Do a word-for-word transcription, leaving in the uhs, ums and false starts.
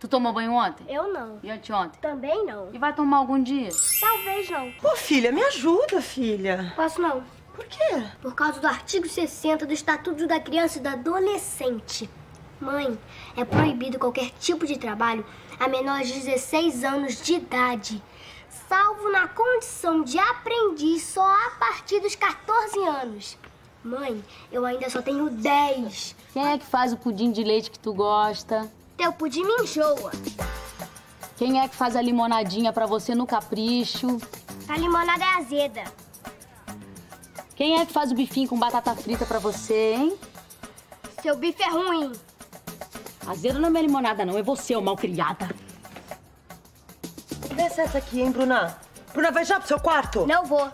Tu tomou banho ontem? Eu não. E anteontem? Também não. E vai tomar algum dia? Talvez não. Pô, filha, me ajuda, filha. Posso não. Por quê? Por causa do artigo sessenta do Estatuto da Criança e do Adolescente. Mãe, é proibido qualquer tipo de trabalho a menores de dezesseis anos de idade, salvo na condição de aprendiz só a partir dos quatorze anos. Mãe, eu ainda só tenho dez. Quem é que faz o pudim de leite que tu gosta? Teu pudim me enjoa. Quem é que faz a limonadinha pra você no capricho? A limonada é azeda. Quem é que faz o bifinho com batata frita pra você, hein? Seu bife é ruim. Azeda não é minha limonada, não. É você, ô malcriada. Vê se essa aqui, hein, Bruna? Bruna, vai já pro seu quarto? Não vou.